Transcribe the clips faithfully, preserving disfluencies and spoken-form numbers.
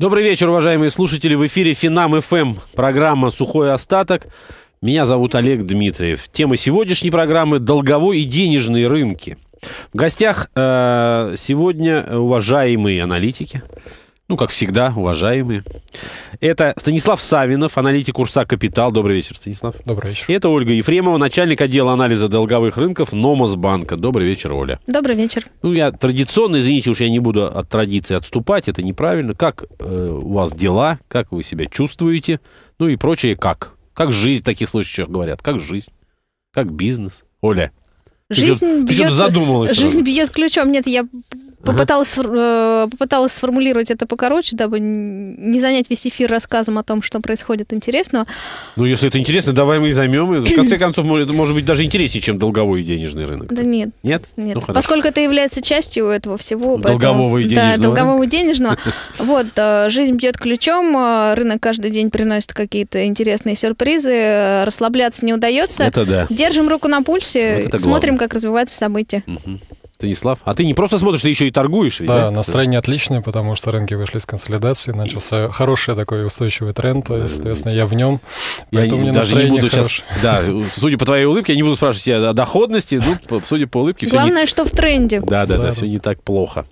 Добрый вечер, уважаемые слушатели. В эфире Финам-ФМ, программа «Сухой остаток». Меня зовут Олег Дмитриев. Тема сегодняшней программы – долговой и денежные рынки. В гостях э, сегодня уважаемые аналитики. Ну, как всегда, уважаемые. Это Станислав Савинов, аналитик Урса Капитал. Добрый вечер, Станислав. Добрый вечер. Это Ольга Ефремова, начальник отдела анализа долговых рынков Номос-Банка. Добрый вечер, Оля. Добрый вечер. Ну, я традиционно, извините, уж я не буду от традиции отступать, это неправильно. Как э, у вас дела, как вы себя чувствуете, ну и прочее, как? Как жизнь в таких случаях говорят? Как жизнь? Как бизнес? Оля, жизнь ты что-то задумалась? Жизнь бьет ключом. Нет, я... Попыталась, ага. попыталась сформулировать это покороче, дабы не занять весь эфир рассказом о том, что происходит интересного. Ну, если это интересно, давай мы и займем. В конце концов, это может быть даже интереснее, чем долговой и денежный рынок. Да нет. Нет? Нет. Ну, поскольку это является частью этого всего. Долгового поэтому, и денежного. Да, долгового и денежного. Вот, жизнь бьет ключом, рынок каждый день приносит какие-то интересные сюрпризы, расслабляться не удается. Это да. Держим руку на пульсе, вот смотрим, как развиваются события. Угу. Станислав, а ты не просто смотришь, ты еще и торгуешь, ведь? Да, да? Настроение отличное, потому что рынки вышли из консолидации, начался хороший такой устойчивый тренд, да, соответственно, я в нем, поэтому я мне настроение не буду сейчас, да, судя по твоей улыбке, я не буду спрашивать тебя о доходности, ну, судя по улыбке... Главное, не... что в тренде. Да, да, да, да, все не так плохо.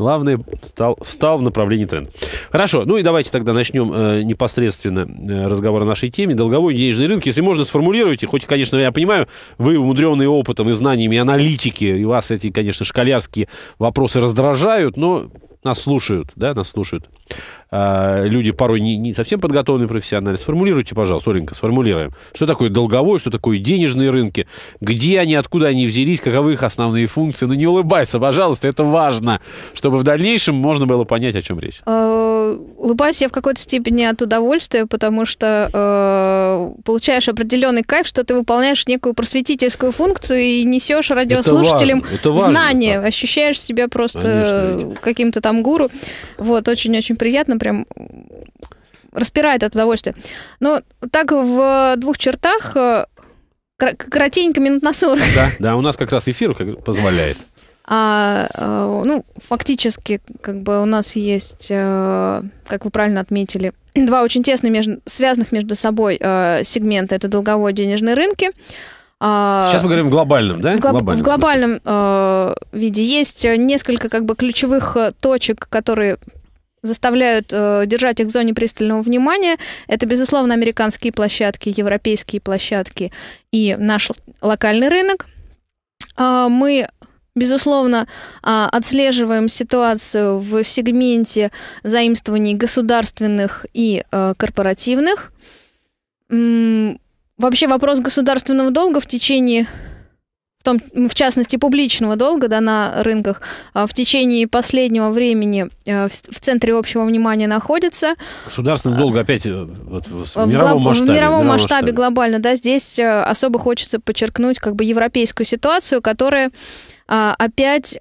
Главное, встал, встал в направлении тренда. Хорошо, ну и давайте тогда начнем э, непосредственно э, разговор о нашей теме. Долговой и денежный рынок, если можно, сформулируйте, хоть, конечно, я понимаю, вы умудренные опытом и знаниями аналитики, и вас эти, конечно, школярские вопросы раздражают, но нас слушают, да, нас слушают. Э, люди порой не, не совсем подготовленные профессионально. Сформулируйте, пожалуйста, Оленька, сформулируем. Что такое долговой, что такое денежные рынки, где они, откуда они взялись, каковы их основные функции. Ну не улыбайся, пожалуйста, это важно, чтобы в дальнейшем можно было понять, о чем речь. Улыбаюсь я в какой-то степени от удовольствия, потому что э, получаешь определенный кайф, что ты выполняешь некую просветительскую функцию и несешь радиослушателям это важно, это знания. Важно, ощущаешь себя просто каким-то там гуру. Вот, очень-очень приятно, прям распирает от удовольствия. Но так в двух чертах, коротенько, минут на сорок. Да, да, у нас как раз эфир позволяет. А, ну, фактически, как бы у нас есть, как вы правильно отметили, два очень тесно между, связанных между собой сегмента. Это долговой и денежные рынки. Сейчас мы говорим в глобальном, да? В, глоб... глобальном, в глобальном э, виде. Есть несколько как бы ключевых точек, которые заставляют э, держать их в зоне пристального внимания. Это, безусловно, американские площадки, европейские площадки и наш локальный рынок. Э, мы, безусловно, э, отслеживаем ситуацию в сегменте заимствований государственных и э, корпоративных. Вообще вопрос государственного долга в течение, в, том, в частности, публичного долга, да, на рынках, в течение последнего времени в центре общего внимания находится. Государственный долг опять вот, в, в мировом масштабе. В мировом масштабе, масштабе глобально, да, здесь особо хочется подчеркнуть как бы европейскую ситуацию, которая опять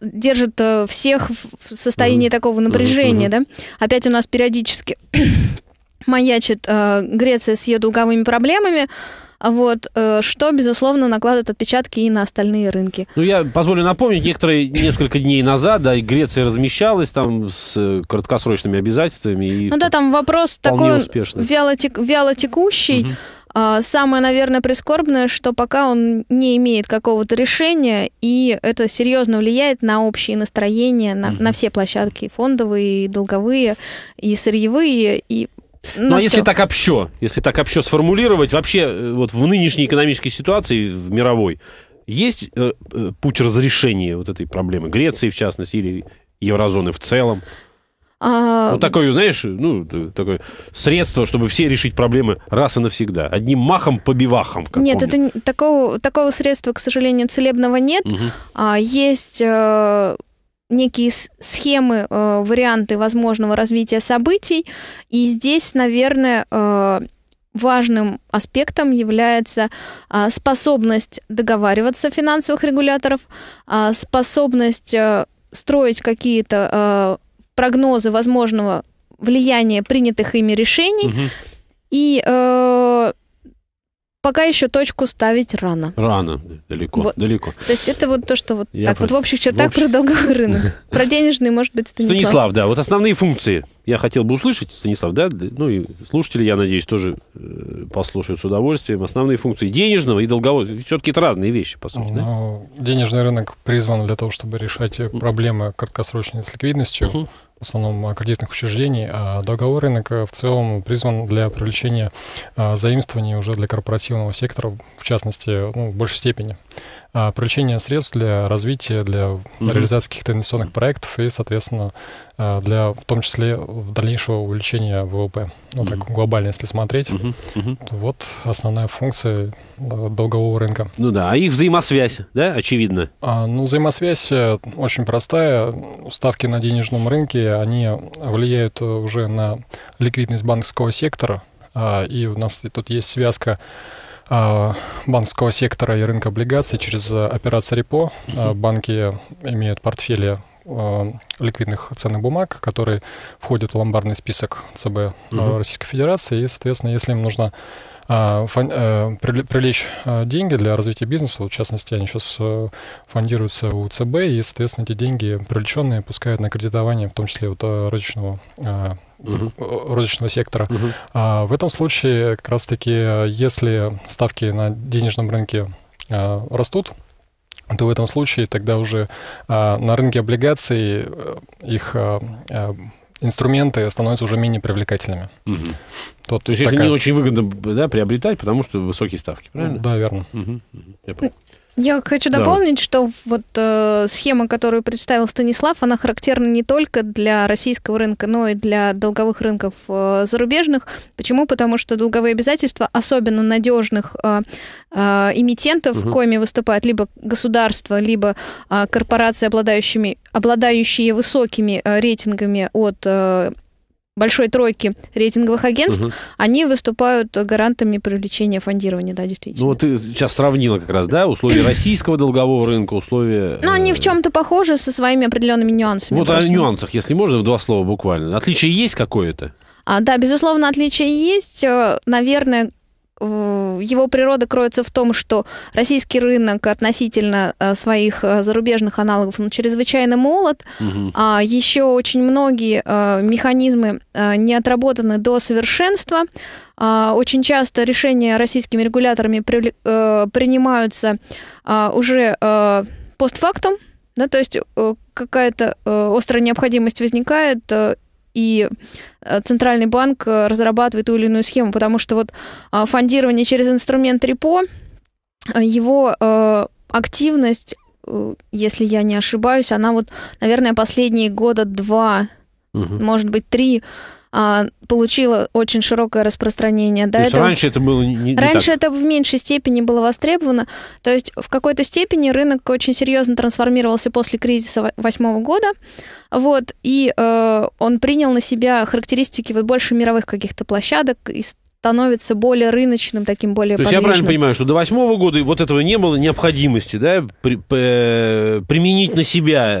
держит всех в состоянии mm-hmm. такого напряжения, mm-hmm. да. Опять у нас периодически... маячит э, Греция с ее долговыми проблемами, вот, э, что, безусловно, накладывает отпечатки и на остальные рынки. Ну, я позволю напомнить, некоторые несколько дней назад, да, и Греция размещалась там с краткосрочными обязательствами. И ну да, там вопрос такой вялотек, вялотекущий. Угу. А, самое, наверное, прискорбное, что пока он не имеет какого-то решения, и это серьезно влияет на общие настроения, на, угу. на все площадки, и фондовые, и долговые, и сырьевые, и... Ну, а если так общо, если так общо сформулировать, вообще вот в нынешней экономической ситуации, в мировой, есть э, путь разрешения вот этой проблемы? Греции, в частности, или еврозоны в целом? А... Ну, такое, знаешь, ну, такое средство, чтобы все решить проблемы раз и навсегда. Одним махом по бивахам. Нет, это, такого, такого средства, к сожалению, целебного нет. Угу. А, есть... Э... некие схемы, э, варианты возможного развития событий. И здесь, наверное, э, важным аспектом является э, способность договариваться финансовых регуляторов, э, способность э, строить какие-то э, прогнозы возможного влияния принятых ими решений. Угу. И э, пока еще точку ставить рано. Рано, далеко, вот. далеко. То есть это вот то, что вот я так про... вот в общих чертах в общ... про долговой рынок. Про денежный, может быть, Станислав. Станислав, да, вот основные функции я хотел бы услышать, Станислав, да, ну и слушатели, я надеюсь, тоже послушают с удовольствием. Основные функции денежного и долгового, все-таки это разные вещи, по сути, да? Денежный рынок призван для того, чтобы решать проблемы краткосрочной с ликвидностью, угу. в основном кредитных учреждений, а долговой рынок в целом призван для привлечения а, заимствований уже для корпоративного сектора, в частности, ну, в большей степени. А, привлечение средств для развития, для угу. реализации каких-то инвестиционных проектов и, соответственно, для, в том числе, дальнейшего увеличения ВВП. Ну, угу. так глобально, если смотреть, угу. то вот основная функция долгового рынка. Ну да, а их взаимосвязь, да, очевидно? А, ну, взаимосвязь очень простая. Ставки на денежном рынке, они влияют уже на ликвидность банковского сектора, и у нас тут есть связка банковского сектора и рынка облигаций через операции репо. Банки имеют портфели ликвидных ценных бумаг, которые входят в ломбардный список ЦБ угу. Российской Федерации, и, соответственно, если им нужно привлечь деньги для развития бизнеса, в частности, они сейчас фондируются у ЦБ, и, соответственно, эти деньги, привлеченные, пускают на кредитование, в том числе вот розничного, uh-huh. розничного сектора. Uh-huh. А в этом случае, как раз-таки, если ставки на денежном рынке а, растут, то в этом случае тогда уже а, на рынке облигаций их а, а, инструменты становятся уже менее привлекательными. Угу. Тот, то есть такая... это не очень выгодно, да, приобретать, потому что высокие ставки, правильно? Да, верно. Угу. Я, Я хочу дополнить, да. что вот э, схема, которую представил Станислав, она характерна не только для российского рынка, но и для долговых рынков э, зарубежных. Почему? Потому что долговые обязательства, особенно надежных э, э, эмитентов, угу. коими выступают либо государства, либо э, корпорации, обладающими, обладающие высокими э, рейтингами от... Э, большой тройки рейтинговых агентств, угу. они выступают гарантами привлечения фондирования, да, действительно. Ну, вот ты сейчас сравнила как раз, да, условия российского долгового рынка, условия... Ну, они в чем-то похожи со своими определенными нюансами. Вот просто. О нюансах, если можно, в два слова буквально. Отличие есть какое-то? А, да, безусловно, отличие есть. Наверное, его природа кроется в том, что российский рынок относительно своих зарубежных аналогов, он чрезвычайно молод. Угу. Еще очень многие механизмы не отработаны до совершенства. Очень часто решения российскими регуляторами принимаются уже постфактум, да, то есть какая-то острая необходимость возникает, и Центральный банк разрабатывает ту или иную схему, потому что вот фондирование через инструмент репо, его активность, если я не ошибаюсь, она вот, наверное, последние года два, угу. может быть, три, получила очень широкое распространение. То есть раньше это было не, не раньше так. это в меньшей степени было востребовано. То есть в какой-то степени рынок очень серьезно трансформировался после кризиса две тысячи восьмого года. Вот, и э, он принял на себя характеристики вот больше мировых каких-то площадок и становится более рыночным, таким более То подвижным. Есть я правильно понимаю, что до две тысячи восьмого года вот этого не было необходимости, да, при, при, применить на себя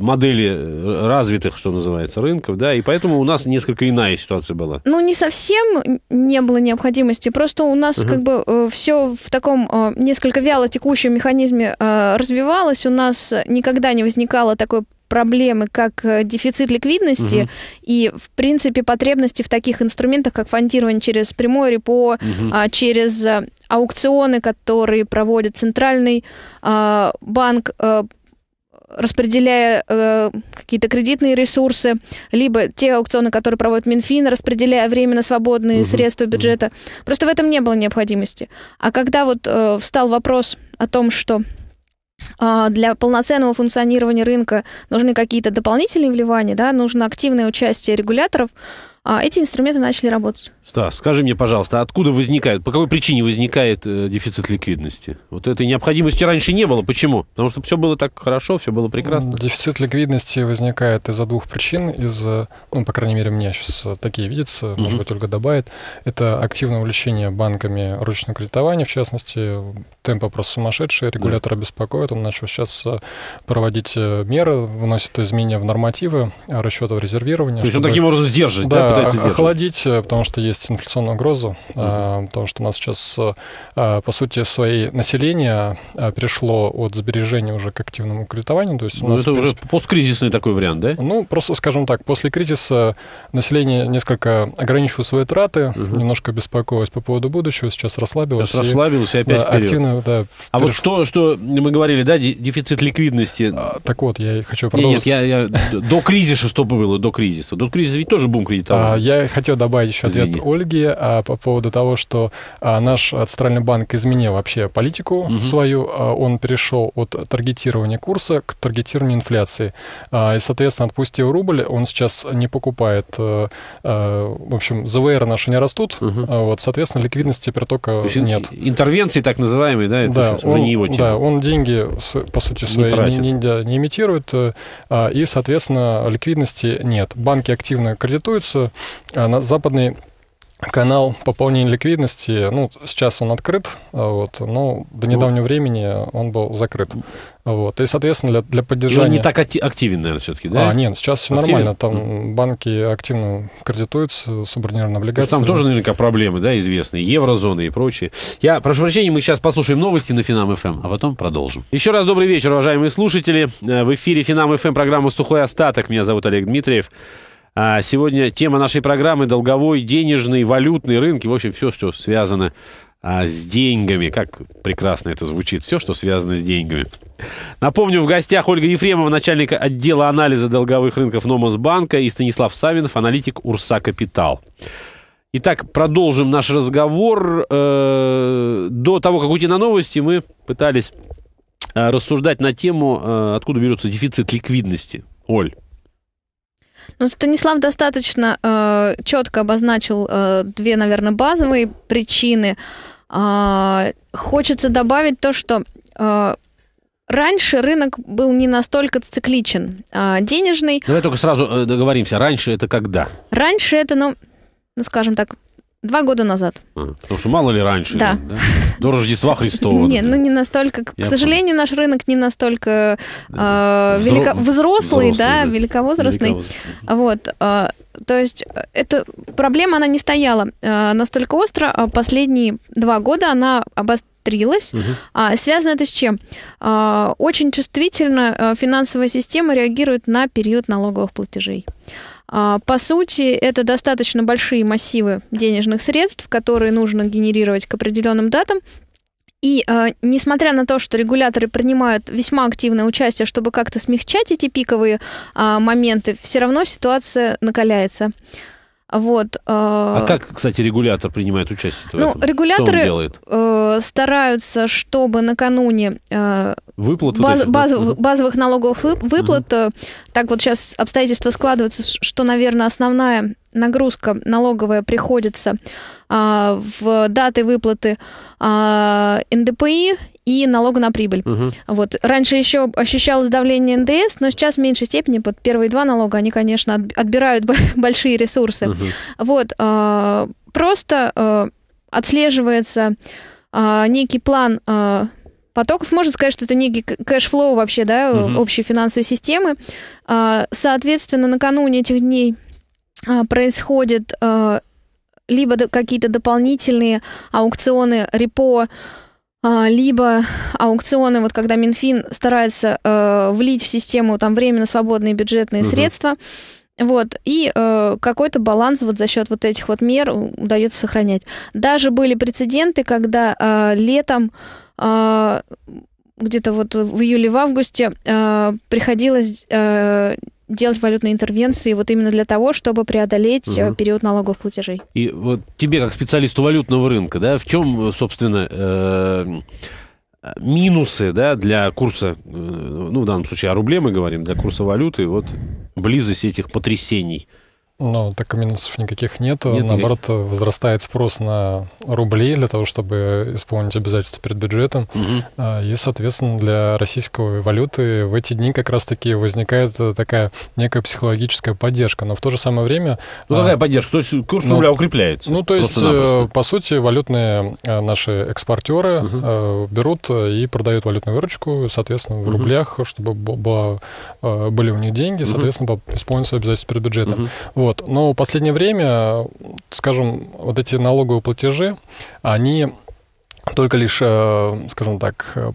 модели развитых, что называется, рынков, да, и поэтому у нас несколько иная ситуация была. Ну, не совсем не было необходимости, просто у нас uh-huh. как бы все в таком несколько вяло текущем механизме развивалось, у нас никогда не возникало такой проблемы, как дефицит ликвидности угу. и, в принципе, потребности в таких инструментах, как фондирование через прямое репо, угу. а, через а, аукционы, которые проводит Центральный а, банк, а, распределяя а, какие-то кредитные ресурсы, либо те аукционы, которые проводит Минфин, распределяя временно свободные угу. средства бюджета. Угу. Просто в этом не было необходимости. А когда вот а, встал вопрос о том, что для полноценного функционирования рынка нужны какие-то дополнительные вливания, да, нужно активное участие регуляторов, а эти инструменты начали работать. Стас, скажи мне, пожалуйста, откуда возникает, по какой причине возникает э, дефицит ликвидности? Вот этой необходимости раньше не было. Почему? Потому что все было так хорошо, все было прекрасно. Дефицит ликвидности возникает из-за двух причин. Из-за, ну, по крайней мере, у меня сейчас такие видятся, uh-huh. может быть, Ольга добавит. Это активное увлечение банками ручного кредитования, в частности. Темпы просто сумасшедшие, регулятор беспокоит. Он начал сейчас проводить меры, вносит изменения в нормативы расчетов резервирования. То есть чтобы... он таким образом сдерживает, да, да? пытаетесь сделать? Охладить, потому что есть инфляционная угроза, uh-huh. потому что у нас сейчас, по сути, свои население перешло от сбережения уже к активному кредитованию. То есть у нас, это принципе, уже посткризисный такой вариант, да? Ну, просто, скажем так, после кризиса население несколько ограничивало свои траты, uh-huh. немножко беспокоилось по поводу будущего, сейчас расслабилось. Сейчас расслабилось и, и опять да, активно, да, А переш... вот то, что мы говорили, да, дефицит ликвидности. А, так вот, я хочу продолжить. Нет, нет, я, я... до кризиса что было, до кризиса? До кризиса ведь тоже бум кредитования. А, я хотел добавить еще ответ Извини. Ольги а, по поводу того, что а, наш Центральный банк изменил вообще политику угу. свою. А, он перешел от таргетирования курса к таргетированию инфляции. А, и, соответственно, отпустил рубль, он сейчас не покупает. А, а, в общем, ЗВР наши не растут, угу. а, вот, соответственно, ликвидности притока есть, нет. Интервенции так называемые, да, это да, он, уже не его тема. Да, он деньги, по сути, свои не, не, не, не имитирует, а, и, соответственно, ликвидности нет. Банки активно кредитуются, а на западный канал пополнения ликвидности, ну, сейчас он открыт, вот, но до недавнего времени он был закрыт. Вот. И, соответственно, для, для поддержания... Он не так активен, наверное, все-таки, да? А, нет, сейчас все нормально. Там mm. банки активно кредитуются, субординированные облигации. Там тоже наверняка проблемы, да, известные. Еврозоны и прочее. Я прошу прощения, мы сейчас послушаем новости на Финам-ФМ, а потом продолжим. Еще раз добрый вечер, уважаемые слушатели. В эфире Финам-ФМ, программа «Сухой остаток». Меня зовут Олег Дмитриев. Сегодня тема нашей программы — долговой, денежный, валютный рынки. В общем, все, что связано а, с деньгами. Как прекрасно это звучит. Все, что связано с деньгами. Напомню, в гостях Ольга Ефремова, начальник отдела анализа долговых рынков Номос-Банка, и Станислав Савинов, аналитик Урса Капитал. Итак, продолжим наш разговор. До того, как уйти на новости, мы пытались рассуждать на тему, откуда берется дефицит ликвидности. Оль. Ну, Станислав достаточно э, четко обозначил э, две, наверное, базовые причины. Э, хочется добавить то, что э, раньше рынок был не настолько цикличен. Э, денежный... Давай только сразу договоримся. Раньше это когда? Раньше это, ну, ну скажем так, два года назад. А, потому что мало ли раньше. Да. Да? До Рождества Христова. Нет, ну не настолько. К сожалению, наш рынок не настолько взрослый, да, великовозрастный. Вот. То есть эта проблема, она не стояла настолько остро. Последние два года она обострилась. Связано это с чем? Очень чувствительно финансовая система реагирует на период налоговых платежей. По сути, это достаточно большие массивы денежных средств, которые нужно генерировать к определенным датам. И э, несмотря на то, что регуляторы принимают весьма активное участие, чтобы как-то смягчать эти пиковые э, моменты, все равно ситуация накаляется. Вот, э, а как, кстати, регулятор принимает участие? Ну, регуляторы э, стараются, чтобы накануне э, выплат, баз, вот баз, uh-huh. базовых налоговых выплат, uh-huh. так вот сейчас обстоятельства складываются, что, наверное, основная нагрузка налоговая приходится а, в даты выплаты а, эн дэ пэ и и налога на прибыль. Угу. Вот. Раньше еще ощущалось давление эн дэ эс, но сейчас в меньшей степени под первые два налога они, конечно, отбирают большие ресурсы. Угу. Вот. А, просто а, отслеживается а, некий план а, потоков. Можно сказать, что это некий кэшфлоу вообще, да, угу. общей финансовой системы. А, соответственно, накануне этих дней происходят э, либо до, какие-то дополнительные аукционы репо, э, либо аукционы, вот когда Минфин старается э, влить в систему там временно свободные бюджетные угу. средства, вот, и э, какой-то баланс вот за счет вот этих вот мер удается сохранять. Даже были прецеденты, когда э, летом э, где-то вот в июле, в августе э, приходилось э, делать валютные интервенции вот именно для того, чтобы преодолеть угу. период налоговых платежей. И вот тебе, как специалисту валютного рынка, да, в чем, собственно, э, минусы, да, для курса, э, ну, в данном случае о рубле мы говорим, для курса валюты, вот близость этих потрясений? Ну, так и минусов никаких нет. нет Наоборот, никаких. Возрастает спрос на рубли для того, чтобы исполнить обязательства перед бюджетом. Угу. И, соответственно, для российской валюты в эти дни как раз-таки возникает такая некая психологическая поддержка. Но в то же самое время... Ну, какая а, поддержка? То есть курс ну, рубля укрепляется? Ну, то есть, по сути, валютные наши экспортеры угу. берут и продают валютную выручку, соответственно, в угу. рублях, чтобы были у них деньги, соответственно, угу. исполнить свои обязательства перед бюджетом. Угу. Вот. Вот. Но в последнее время, скажем, вот эти налоговые платежи, они только лишь, скажем так,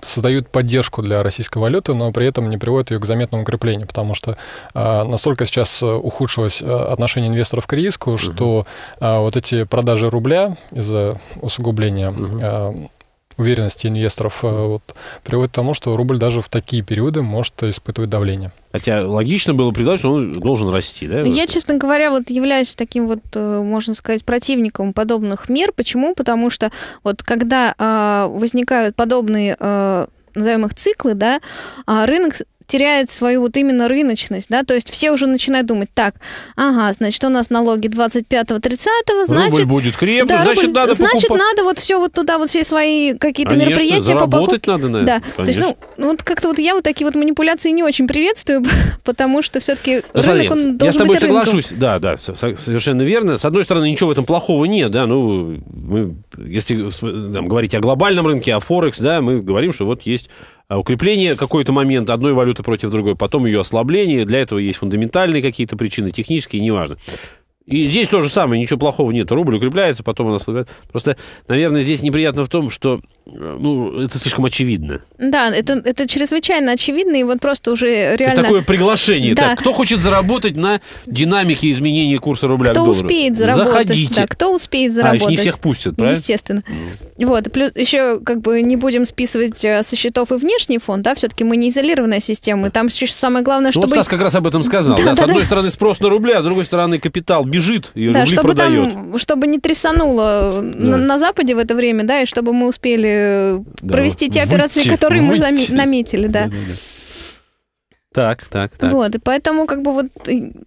создают поддержку для российской валюты, но при этом не приводят ее к заметному укреплению, потому что а, настолько сейчас ухудшилось отношение инвесторов к риску, что а, вот эти продажи рубля из-за усугубления а, уверенности инвесторов а, вот, приводят к тому, что рубль даже в такие периоды может испытывать давление. Хотя логично было предположить, что он должен расти, да? Я, честно говоря, вот являюсь таким вот, можно сказать, противником подобных мер. Почему? Потому что вот когда а, возникают подобные, а, назовем их, циклы, да, а рынок теряет свою вот именно рыночность, да, то есть все уже начинают думать, так, ага, значит, у нас налоги двадцать пятого тридцатого, значит... Рубль будет крепкий, да, значит, рубль, надо Значит, покупать... надо вот все вот туда, вот все свои какие-то мероприятия по покупке... надо на да. это, то есть, ну, вот как-то вот я вот такие вот манипуляции не очень приветствую, потому что все-таки ну, рынок, он я должен я с тобой быть соглашусь, рынком. Да, да, совершенно верно. С одной стороны, ничего в этом плохого нет, да, ну, мы, если там, говорить о глобальном рынке, о Форекс, да, мы говорим, что вот есть... укрепление какой-то момент одной валюты против другой, потом ее ослабление. Для этого есть фундаментальные какие-то причины, технические, неважно. И здесь то же самое, ничего плохого нет. Рубль укрепляется, потом он ослабляется. Просто, наверное, здесь неприятно в том, что ну, это слишком очевидно. Да, это, это чрезвычайно очевидно, и вот просто уже реально... То есть такое приглашение. Да. Так, кто хочет заработать на динамике изменения курса рубля кто к доллару? Кто успеет заработать. Заходите. Да, кто успеет заработать. А, еще не всех пустят, правильно? Естественно. Mm. Вот, плюс еще как бы не будем списывать со счетов и внешний фонд, да, все-таки мы не изолированная система, и там самое главное, чтобы... Ну, вот Стас как раз об этом сказал. Да, да, да, с да, одной да. стороны спрос на рубля, а с другой стороны капитал бежит и да, рубли чтобы продает. Там, чтобы не трясануло да. на, на Западе в это время, да, и чтобы мы успели да, провести вот те выйти, операции, которые выйти. мы зам... наметили, да. Да, да, да. Так, так, так. Вот, и поэтому как бы вот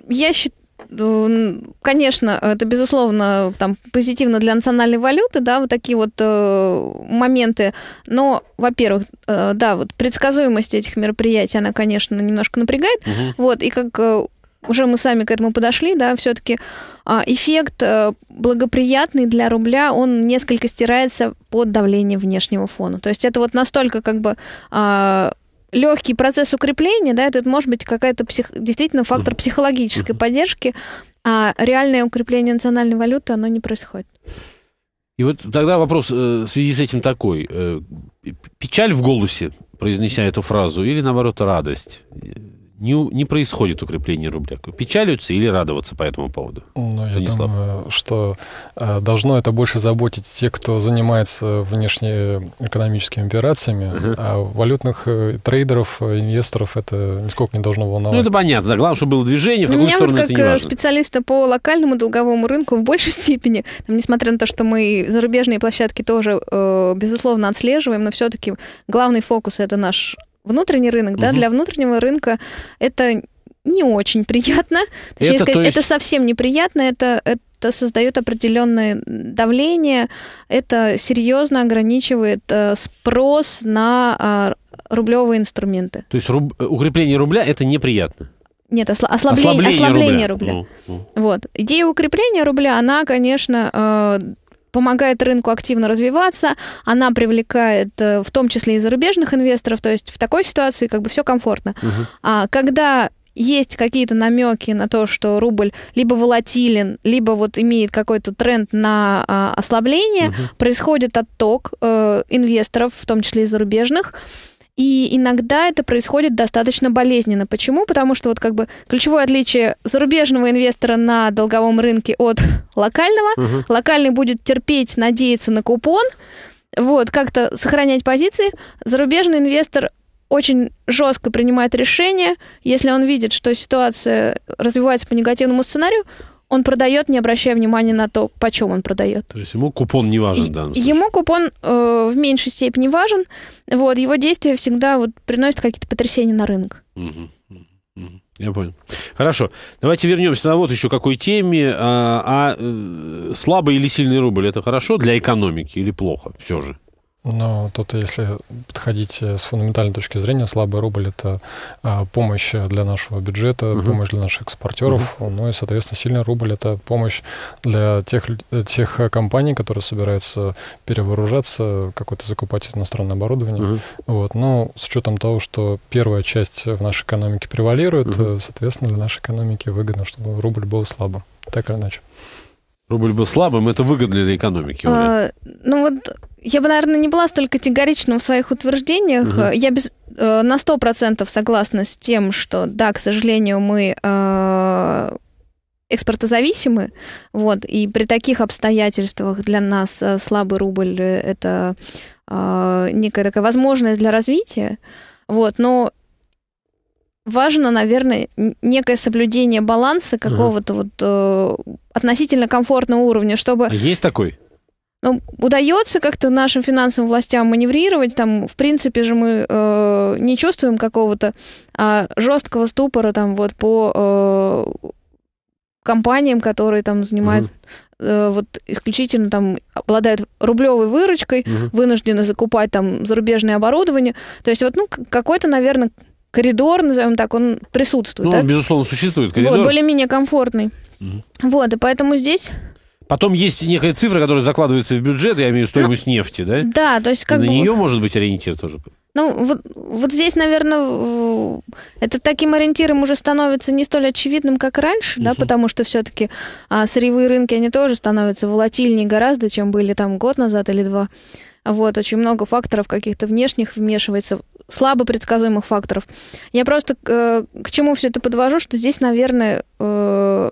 я считаю, конечно, это, безусловно, там, позитивно для национальной валюты, да, вот такие вот э, моменты, но, во-первых, э, да, вот предсказуемость этих мероприятий, она, конечно, немножко напрягает, угу. вот, и как... уже мы сами к этому подошли, да, все-таки эффект благоприятный для рубля, он несколько стирается под давление внешнего фона. То есть это вот настолько как бы легкий процесс укрепления, да, это может быть какая-то псих... действительно фактор психологической поддержки, а реальное укрепление национальной валюты, оно не происходит. И вот тогда вопрос в связи с этим такой. Печаль в голосе, произнеся эту фразу, или, наоборот, радость? Не, не происходит укрепление рубля. Печалиться или радоваться по этому поводу? Ну, я думаю, что должно это больше заботить те, кто занимается внешнеэкономическими операциями, uh-huh. а валютных трейдеров, инвесторов это нисколько не должно волновать. Ну, это понятно. Да. Главное, чтобы было движение, в какую сторону это не важно. Меня вот как специалиста по локальному долговому рынку в большей степени, там, несмотря на то, что мы зарубежные площадки тоже, безусловно, отслеживаем, но все-таки главный фокус – это наш... внутренний рынок, да, угу. для внутреннего рынка это не очень приятно. Точнее это, сказать, есть... это совсем неприятно, это, это создает определенное давление, это серьезно ограничивает спрос на рублевые инструменты. То есть руб... укрепление рубля это неприятно? Нет, осла... ослабление, ослабление, ослабление рубля. рубля. Ну, ну. Вот. Идея укрепления рубля, она, конечно... помогает рынку активно развиваться, она привлекает в том числе и зарубежных инвесторов, то есть в такой ситуации как бы все комфортно. Угу. А когда есть какие-то намеки на то, что рубль либо волатилен, либо вот имеет какой-то тренд на а, ослабление, угу. происходит отток э, инвесторов, в том числе и зарубежных, и иногда это происходит достаточно болезненно. Почему? Потому что вот как бы ключевое отличие зарубежного инвестора на долговом рынке от локального. Угу. Локальный будет терпеть, надеяться на купон, вот, как-то сохранять позиции. Зарубежный инвестор очень жестко принимает решение. Если он видит, что ситуация развивается по негативному сценарию, он продает, не обращая внимания на то, почем он продает. То есть ему купон не важен, да? Ему купон э, в меньшей степени важен. Вот, его действия всегда вот, приносят какие-то потрясения на рынок. Угу. Угу. Я понял. Хорошо. Давайте вернемся на вот еще какой теме. А, а слабый или сильный рубль – это хорошо для экономики или плохо все же? Но тут, если подходить с фундаментальной точки зрения, слабый рубль — это помощь для нашего бюджета, угу. помощь для наших экспортеров, угу. ну и, соответственно, сильный рубль — это помощь для тех, тех компаний, которые собираются перевооружаться, какое-то закупать иностранное оборудование. Угу. Вот. Но с учетом того, что первая часть в нашей экономике превалирует, угу. соответственно, для нашей экономики выгодно, чтобы рубль был слабым, так или иначе. Рубль был слабым, это выгодно для экономики, Оля? А, ну вот, я бы, наверное, не была столь категорична в своих утверждениях. Угу. Я без, э, на сто процентов согласна с тем, что, да, к сожалению, мы э, экспортозависимы, вот, и при таких обстоятельствах для нас слабый рубль — это э, некая такая возможность для развития, вот, но важно, наверное, некое соблюдение баланса какого-то угу. вот э, относительно комфортного уровня, чтобы... А есть такой? Ну, удается как-то нашим финансовым властям маневрировать. Там, в принципе же, мы э, не чувствуем какого-то э, жесткого ступора там, вот, по э, компаниям, которые там занимают... Угу. вот исключительно там обладают рублевой выручкой, угу. вынуждены закупать там зарубежное оборудование. То есть вот, ну, какой-то, наверное... коридор, назовем так, он присутствует. Ну, да? Он, безусловно, существует. Коридор. Вот, более-менее комфортный. Угу. Вот, и поэтому здесь... Потом есть некая цифра, которая закладывается в бюджет, я имею в виду стоимость ну, нефти, да? Да, то есть как бы... На нее может быть ориентир тоже? Ну, вот, вот здесь, наверное, это таким ориентиром уже становится не столь очевидным, как раньше, угу. да, потому что все-таки а, сырьевые рынки, они тоже становятся волатильнее гораздо, чем были там год назад или два. Вот, очень много факторов каких-то внешних вмешивается, слабо предсказуемых факторов. Я просто э, к чему все это подвожу, что здесь, наверное, э,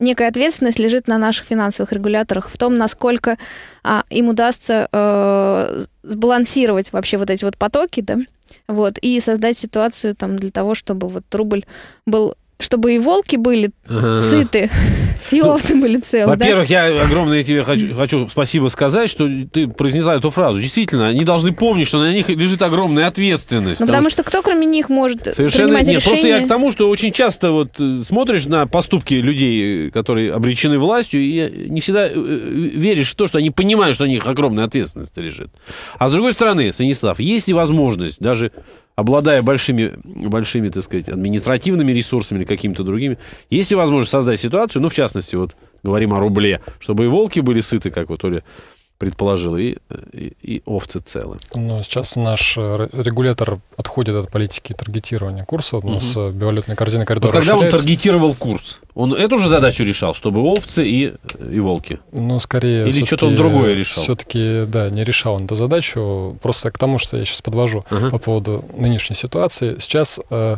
некая ответственность лежит на наших финансовых регуляторах в том, насколько а, им удастся э, сбалансировать вообще вот эти вот потоки, да, вот, и создать ситуацию там для того, чтобы вот рубль был... Чтобы и волки были сыты, и овцы были целы. Во-первых, я огромное тебе хочу спасибо сказать, что ты произнесла эту фразу. Действительно, они должны помнить, что на них лежит огромная ответственность. Потому что кто, кроме них, может принимать решения? Совершенно нет. Просто я к тому, что очень часто вот смотришь на поступки людей, которые обречены властью, и не всегда веришь в то, что они понимают, что на них огромная ответственность лежит. А с другой стороны, Станислав, есть ли возможность даже... обладая большими, большими, так сказать, административными ресурсами или какими-то другими, есть ли возможность создать ситуацию, ну, в частности, вот говорим о рубле, чтобы и волки были сыты, как вот Оля предположила, и, и, и овцы целы. Но сейчас наш регулятор отходит от политики таргетирования курса. У нас угу. бивалютная корзина коридора расширяется. Когда он таргетировал курс, он эту же задачу решал, чтобы овцы и, и волки? Ну, скорее... Или что-то он другое решал? Все-таки, да, не решал он эту задачу. Просто к тому, что я сейчас подвожу угу. по поводу нынешней ситуации. Сейчас э,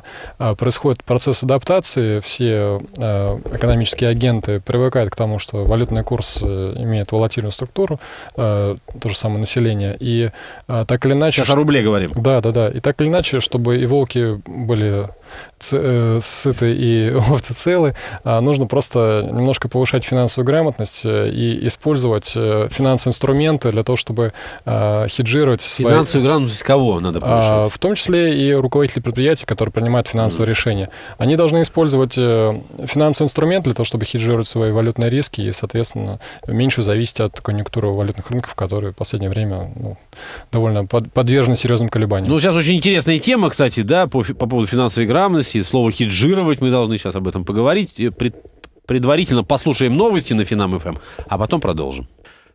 происходит процесс адаптации. Все э, экономические агенты привыкают к тому, что валютный курс имеет волатильную структуру, то же самое население, и так или иначе... Сейчас о рубле говорим. Да, да, да. И так или иначе, чтобы и волки были сыты и овцы целы, нужно просто немножко повышать финансовую грамотность и использовать финансовые инструменты для того, чтобы хеджировать свои... Финансовую грамотность кого надо повышать? В том числе и руководители предприятий, которые принимают финансовые mm. решения. Они должны использовать финансовый инструмент для того, чтобы хеджировать свои валютные риски и, соответственно, меньше зависеть от конъюнктуры валютных рынков, которые в последнее время ну, довольно подвержены серьезным колебаниям. Ну, сейчас очень интересная тема, кстати, да, по, по поводу финансовой грамотности. Слово «хеджировать» мы должны сейчас об этом поговорить. Пред, предварительно послушаем новости на Финам-ФМ, а потом продолжим.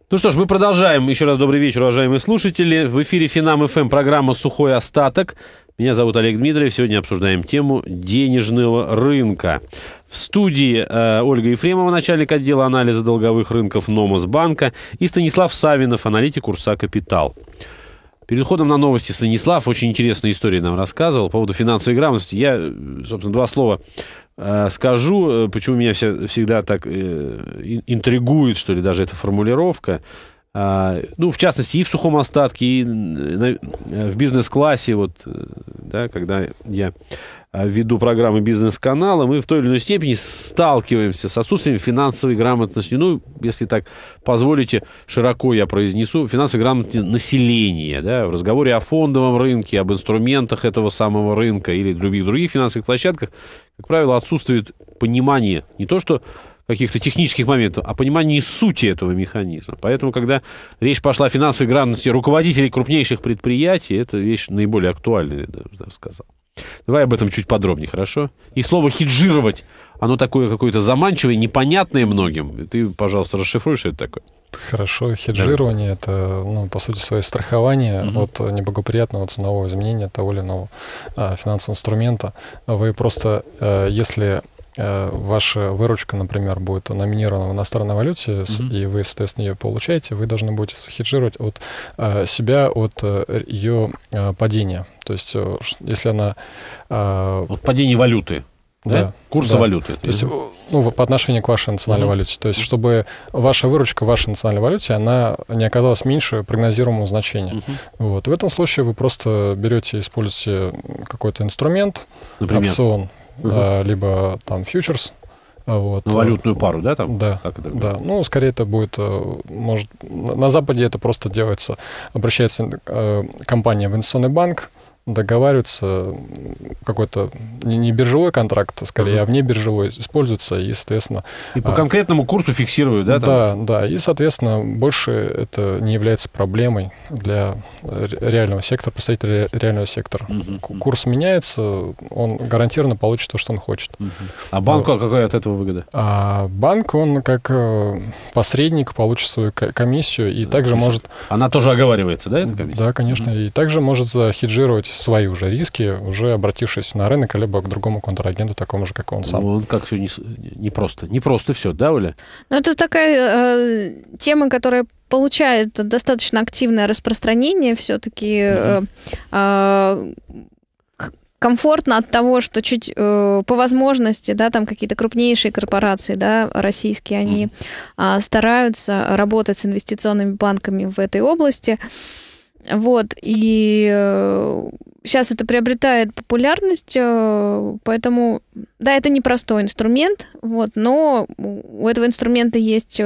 Ну что ж, мы продолжаем. Еще раз добрый вечер, уважаемые слушатели. В эфире Финам-ФМ программа «Сухой остаток». Меня зовут Олег Дмитриев. Сегодня обсуждаем тему денежного рынка. В студии э, Ольга Ефремова, начальник отдела анализа долговых рынков Номос-Банка, и Станислав Савинов, аналитик Урса Капитал. Перед ходом на новости Станислав очень интересные истории нам рассказывал по поводу финансовой грамотности. Я, собственно, два слова э, скажу, почему меня вся, всегда так э, интригует, что ли, даже эта формулировка. Ну, в частности, и в сухом остатке, и в бизнес-классе, вот, да, когда я веду программы бизнес-канала, мы в той или иной степени сталкиваемся с отсутствием финансовой грамотности. Ну, если так позволите, широко я произнесу, финансовой грамотности населения, да, в разговоре о фондовом рынке, об инструментах этого самого рынка или других других финансовых площадках, как правило, отсутствует понимание не то, что каких-то технических моментов, а понимании сути этого механизма. Поэтому, когда речь пошла о финансовой грамотности руководителей крупнейших предприятий, это вещь наиболее актуальная, я даже сказал. Давай об этом чуть подробнее, хорошо? И слово «хеджировать», оно такое какое-то заманчивое, непонятное многим. Ты, пожалуйста, расшифруй, что это такое. Хорошо. Хеджирование, да. — это, ну, по сути, своей страхование угу. от неблагоприятного ценового изменения того или иного а, финансового инструмента. Вы просто, а, если... ваша выручка, например, будет номинирована в иностранной валюте, mm-hmm. и вы, соответственно, ее получаете, вы должны будете захеджировать от себя, от ее падения. То есть, если она... От падения валюты, да? да? Курса да. валюты. То есть, ну, по отношению к вашей национальной mm-hmm. валюте. То есть, чтобы ваша выручка в вашей национальной валюте, она не оказалась меньше прогнозируемого значения. Mm-hmm. Вот. В этом случае вы просто берете, используете какой-то инструмент, например? Опцион, Uh-huh. либо там фьючерс. Вот. На валютную пару, да? Там? Да, так это да. Ну, скорее это будет, может, на Западе это просто делается, обращается э, компания в инвестиционный банк, договаривается какой-то не, не биржевой контракт, скорее, uh-huh. а внебиржевой используется, и, соответственно... И по конкретному курсу фиксируют, да? Там? Да, да, и, соответственно, больше это не является проблемой для реального сектора, представителя реального сектора. Uh-huh. Курс меняется, он гарантированно получит то, что он хочет. Uh-huh. А банку вот. Какая от этого выгода? А банк, он как посредник получит свою комиссию, и uh-huh. также может... Она тоже оговаривается, да, эта комиссия? Да, конечно, uh-huh. и также может захеджировать свои уже риски, уже обратившись на рынок, либо к другому контрагенту, такому же, как он сам. Ну, как все непросто. Не непросто все, да, Оля? Ну, это такая э, тема, которая получает достаточно активное распространение. Все-таки э, э, комфортно от того, что чуть э, по возможности, да, там какие-то крупнейшие корпорации, да, российские, они э, стараются работать с инвестиционными банками в этой области. Вот, и сейчас это приобретает популярность, поэтому, да, это непростой инструмент, вот, но у этого инструмента есть,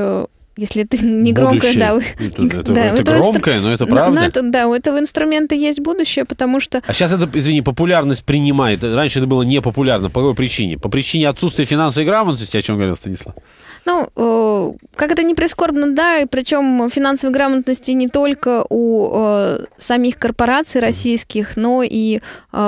если это не громкое, да, это, да, это, это громкое, инстру... но это правда. Но это, да, у этого инструмента есть будущее, потому что... А сейчас это, извини, популярность принимает, раньше это было непопулярно, по какой причине? По причине отсутствия финансовой грамотности, о чем говорил Станислав? Ну, как это не прискорбно, да, и причем финансовой грамотности не только у самих корпораций российских, но и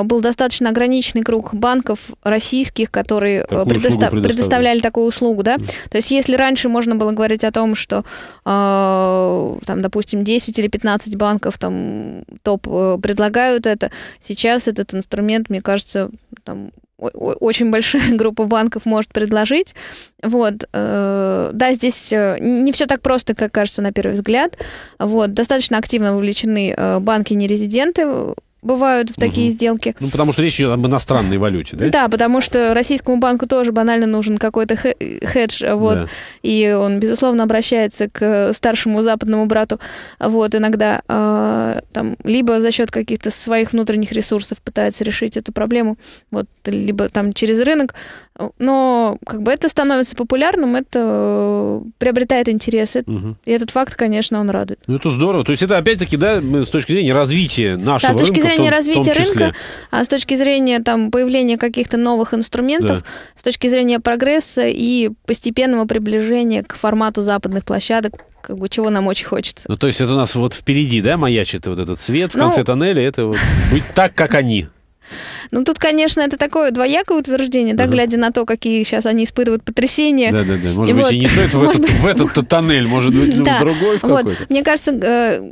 был достаточно ограниченный круг банков российских, которые предоста... предоставляли такую услугу, да. То есть если раньше можно было говорить о том, что, там, допустим, десять или пятнадцать банков там топ предлагают это, сейчас этот инструмент, мне кажется, там... очень большая группа банков может предложить. Вот. Да, здесь не все так просто, как кажется на первый взгляд. Вот. Достаточно активно вовлечены банки-нерезиденты, бывают в такие угу. сделки. Ну, потому что речь идет об иностранной валюте, да? Да, потому что российскому банку тоже банально нужен какой-то хедж, вот, да. И он, безусловно, обращается к старшему западному брату, вот, иногда, там, либо за счет каких-то своих внутренних ресурсов пытается решить эту проблему, вот, либо там через рынок, но, как бы, это становится популярным, это приобретает интерес, угу. и этот факт, конечно, он радует. Ну, это здорово, то есть это, опять-таки, да, с точки зрения развития нашего рынка, да, с точки зрения развития рынка, а с точки зрения там, появления каких-то новых инструментов, да. с точки зрения прогресса и постепенного приближения к формату западных площадок, как бы, чего нам очень хочется. Ну, то есть это у нас вот впереди, да, маячит вот этот свет в ну... конце тоннеля, это вот быть так, как они. Ну, тут, конечно, это такое двоякое утверждение, да, uh-huh. глядя на то, какие сейчас они испытывают потрясения. Да-да-да, может и быть, вот... и не стоит в этот, в этот-то тоннель, может быть, в да. другой в какой-то. Вот. Мне кажется,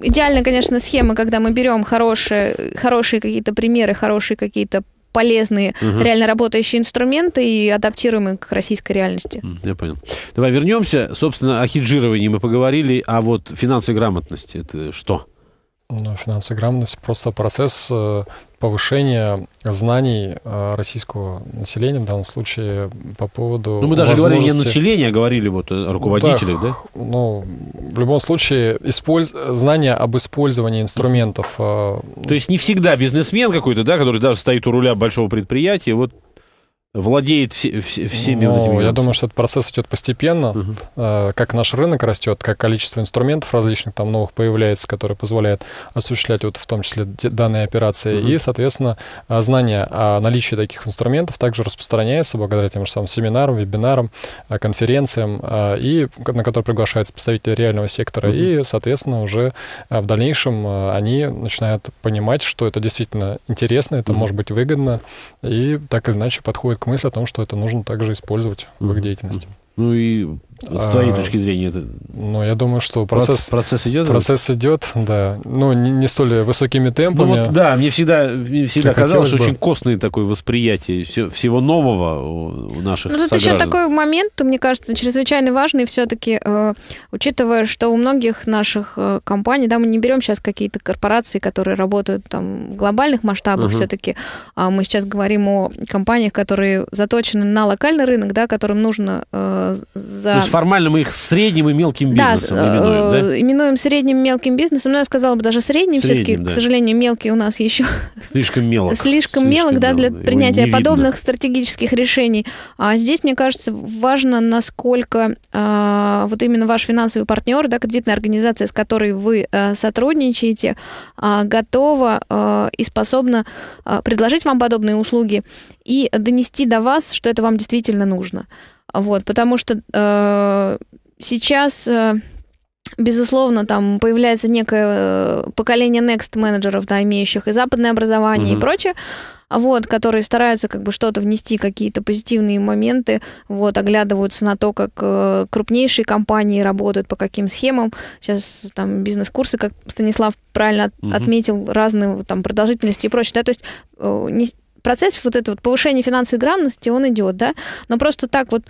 идеальная, конечно, схема, когда мы берем хорошие, хорошие какие-то примеры, хорошие какие-то полезные, uh-huh. реально работающие инструменты и адаптируемые к российской реальности. Uh-huh. Я понял. Давай вернемся. Собственно, о хеджировании мы поговорили, а вот финансовая грамотность — это что? Ну, финансовая грамотность — просто процесс повышения знаний российского населения, в данном случае, по поводу... Ну, мы даже возможности... говорили не население, а говорили вот о руководителях, да? Ну, в любом случае, использ... знания об использовании инструментов. То есть не всегда бизнесмен какой-то, да, который даже стоит у руля большого предприятия, вот владеет все, все, всеми ну, вот этими. Я нюансами. Думаю, что этот процесс идет постепенно. Угу. Э, как наш рынок растет, как количество инструментов различных там новых появляется, которые позволяют осуществлять вот в том числе данные операции. Угу. И, соответственно, знание о наличии таких инструментов также распространяется благодаря тем же самым семинарам, вебинарам, конференциям, и, на которые приглашаются представители реального сектора. Угу. И, соответственно, уже в дальнейшем они начинают понимать, что это действительно интересно, это угу. может быть выгодно, и так или иначе подходит к мысли о том, что это нужно также использовать mm-hmm. в их деятельности. Ну и с твоей а, точки зрения это... Ну, я думаю, что процесс, процесс, идет, процесс идет, да. Ну, не, не столь высокими темпами. Ну, вот, да, мне всегда, мне всегда казалось, что бы... очень костное такое восприятие все, всего нового у наших сограждан. Ну, тут еще такой момент, мне кажется, чрезвычайно важный все-таки, э, учитывая, что у многих наших э, компаний, да, мы не берем сейчас какие-то корпорации, которые работают там в глобальных масштабах uh-huh. все-таки, а мы сейчас говорим о компаниях, которые заточены на локальный рынок, да, которым нужно... Э, За... То есть формально мы их средним и мелким бизнесом да, именуем, да? Именуем средним и мелким бизнесом, но я сказала бы даже средним, средним все-таки, да. К сожалению, мелкий у нас еще... Слишком мелок. Слишком, Слишком мелок, да, для принятия подобных видно. Стратегических решений. А здесь, мне кажется, важно, насколько а, вот именно ваш финансовый партнер, да, кредитная организация, с которой вы а, сотрудничаете, а, готова а, и способна а, предложить вам подобные услуги и донести до вас, что это вам действительно нужно. Вот, потому что э, сейчас, э, безусловно, там появляется некое поколение next-менеджеров, да, имеющих и западное образование, mm-hmm. и прочее, вот, которые стараются как бы что-то внести, какие-то позитивные моменты, вот, оглядываются на то, как э, крупнейшие компании работают, по каким схемам. Сейчас там бизнес-курсы, как Станислав правильно от- mm-hmm. отметил, разные там продолжительности и прочее. Да, то есть... Э, не... Процесс вот этого вот повышения финансовой грамотности, он идет, да, но просто так вот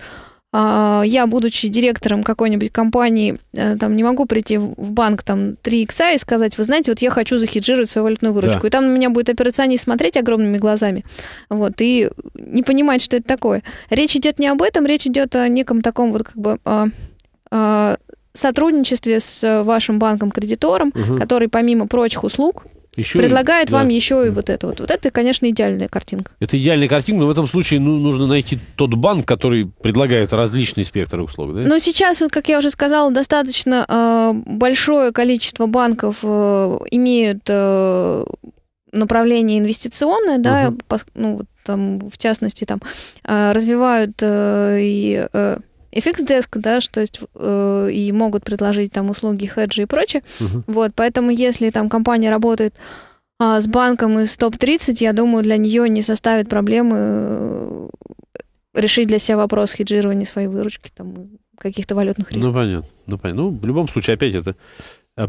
я, будучи директором какой-нибудь компании, там не могу прийти в банк там три икса и сказать, вы знаете, вот я хочу захеджировать свою валютную выручку. Да. И там на меня будет операционист смотреть огромными глазами, вот, и не понимать, что это такое. Речь идет не об этом, речь идет о неком таком вот как бы сотрудничестве с вашим банком-кредитором, угу. который помимо прочих услуг Еще предлагает и, вам да. еще и вот это вот. Вот это, конечно, идеальная картинка. Это идеальная картинка, но в этом случае ну, нужно найти тот банк, который предлагает различный спектр услуг, да? Но сейчас, как я уже сказала, достаточно э, большое количество банков э, имеют э, направление инвестиционное, да, uh-huh. ну, вот, там, в частности, там, э, развивают э, и... Э, эф икс-деск, да, что есть, э, и могут предложить там услуги хеджи и прочее. Uh-huh. Вот, поэтому если там компания работает а, с банком из топ тридцать, я думаю, для нее не составит проблемы э, решить для себя вопрос хеджирования своей выручки, там, каких-то валютных рисков. Ну, понятно. Ну, понятно. Ну, в любом случае, опять это...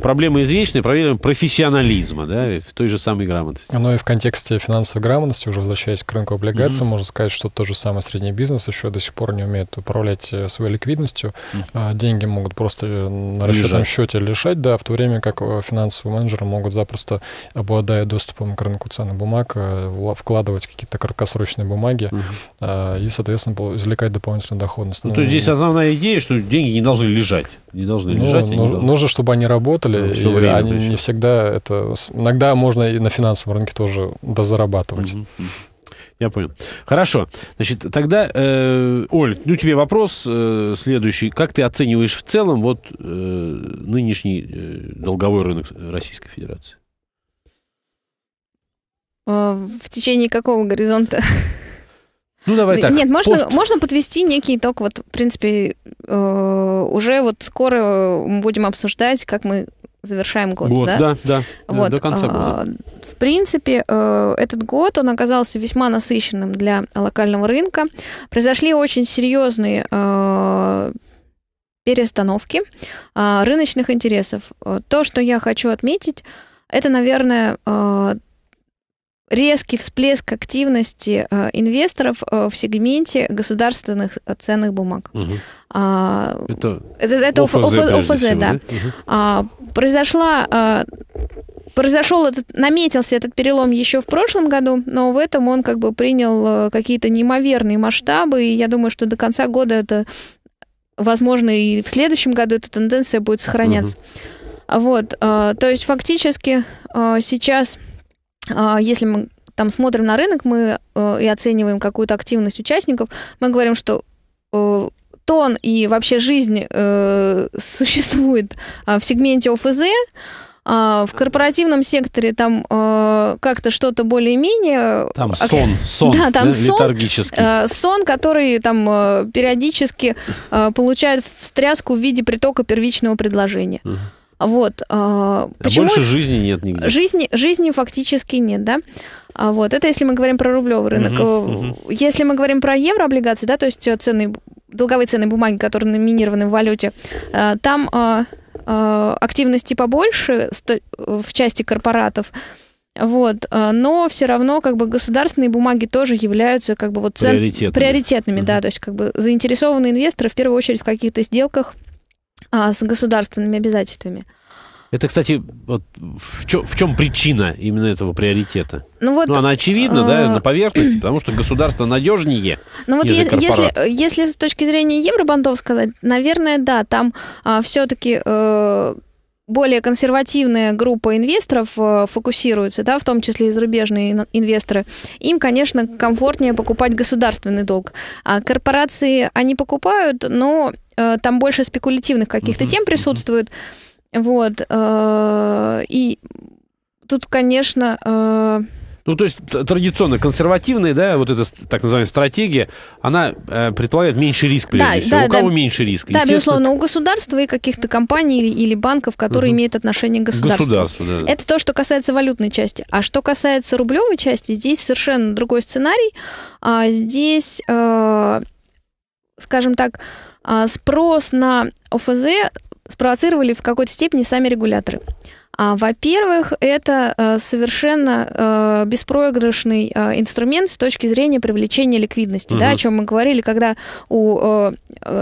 Проблема извечная, проверим профессионализма, да, в той же самой грамотности. Ну и в контексте финансовой грамотности, уже возвращаясь к рынку облигаций, mm-hmm. можно сказать, что тот же самый средний бизнес еще до сих пор не умеет управлять своей ликвидностью. Mm-hmm. Деньги могут просто на расчетном счете лишать, да, в то время как финансовые менеджеры могут запросто, обладая доступом к рынку ценных бумаг, вкладывать какие-то краткосрочные бумаги mm-hmm. и, соответственно, извлекать дополнительную доходность. Ну, ну то есть здесь основная идея, что деньги не должны лежать. Не должны ну, лежать. Ну, нужно, должны. чтобы они работали. Работали, ну, и они причем. не всегда это... Иногда можно и на финансовом рынке тоже дозарабатывать. Угу. Я понял. Хорошо. Значит, тогда, э, Оль, ну тебе вопрос э, следующий. Как ты оцениваешь в целом вот э, нынешний э, долговой рынок Российской Федерации? В течение какого горизонта? Ну, давай так. Нет, можно, можно подвести некий итог. Вот, в принципе, э, уже вот скоро мы будем обсуждать, как мы завершаем год. Год, да, да, да, вот. да до конца года. В принципе, э, этот год, он оказался весьма насыщенным для локального рынка. Произошли очень серьезные э, перестановки э, рыночных интересов. То, что я хочу отметить, это, наверное... Э, резкий всплеск активности э, инвесторов э, в сегменте государственных ценных бумаг. Угу. А, это это, это ОФЗ, ОФЗ, прежде всего, да. да? Угу. А, произошла, а, произошел этот, наметился этот перелом еще в прошлом году, но в этом он как бы принял какие-то неимоверные масштабы, и я думаю, что до конца года это, возможно, и в следующем году эта тенденция будет сохраняться. Угу. Вот, а, то есть фактически а, сейчас... Если мы там смотрим на рынок, мы э, и оцениваем какую-то активность участников, мы говорим, что э, тон и вообще жизнь э, существует э, в сегменте ОФЗ, а в корпоративном секторе там э, как-то что-то более-менее... Там сон, сон, да, там да, сон летаргический. Э, сон, который там э, периодически э, получает встряску в виде притока первичного предложения. Угу. Вот. Э, а почему... Больше жизни нет нигде. Жизни, жизни фактически нет, да? А вот. Это если мы говорим про рублевый рынок. Угу, угу. Если мы говорим про еврооблигации, да, то есть ценные, долговые ценные бумаги, которые номинированы в валюте, э, там... Э, активности побольше в части корпоратов, вот, но все равно как бы государственные бумаги тоже являются как бы вот цен... приоритетными, приоритетными uh-huh. да, то есть как бы заинтересованы инвесторы в первую очередь в каких-то сделках а, с государственными обязательствами. Это, кстати, вот в чем, в чем причина именно этого приоритета? Ну, вот, ну она очевидна, э... да, на поверхности, потому что государство надежнее. Ну вот е- если, если с точки зрения евробандов сказать, наверное, да, там а, все-таки э, более консервативная группа инвесторов э, фокусируется, да, в том числе и зарубежные инвесторы. Им, конечно, комфортнее покупать государственный долг. А корпорации они покупают, но э, там больше спекулятивных каких-то mm-hmm. тем присутствует. Вот, и тут, конечно... Ну, то есть традиционно консервативная, да, вот эта так называемая стратегия, она предполагает меньше риск, прежде да, всего. Да, у кого да, меньше риска? Да, безусловно, у государства и каких-то компаний или банков, которые угу. имеют отношение к государству. Государство, да. Это то, что касается валютной части. А что касается рублевой части, здесь совершенно другой сценарий. Здесь, скажем так, спрос на ОФЗ... спровоцировали в какой-то степени сами регуляторы. А, во-первых, это а, совершенно а, беспроигрышный а, инструмент с точки зрения привлечения ликвидности, uh-huh. да, о чем мы говорили, когда у а,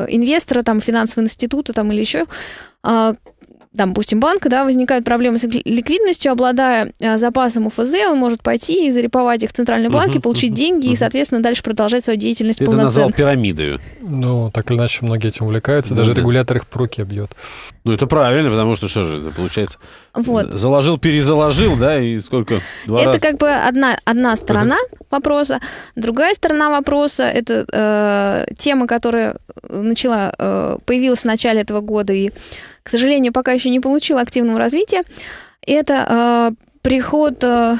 инвестора, там, финансового института там, или еще, а, там, допустим, банка, да, возникают проблемы с ликвидностью, обладая а, запасом ОФЗ, он может пойти и зареповать их в центральном банке, uh-huh. получить uh-huh. деньги uh-huh. и, соответственно, дальше продолжать свою деятельность полноценно. Ты это назвал пирамидою. Ну, так или иначе, многие этим увлекаются, да, даже да. регулятор их по руке бьет. Ну, это правильно, потому что что же это получается? Вот. Заложил, перезаложил, да, и сколько? Два это раза... как бы одна, одна сторона вопроса. Другая сторона вопроса, это э, тема, которая начала, э, появилась в начале этого года и, к сожалению, пока еще не получила активного развития. Это э, приход... Э,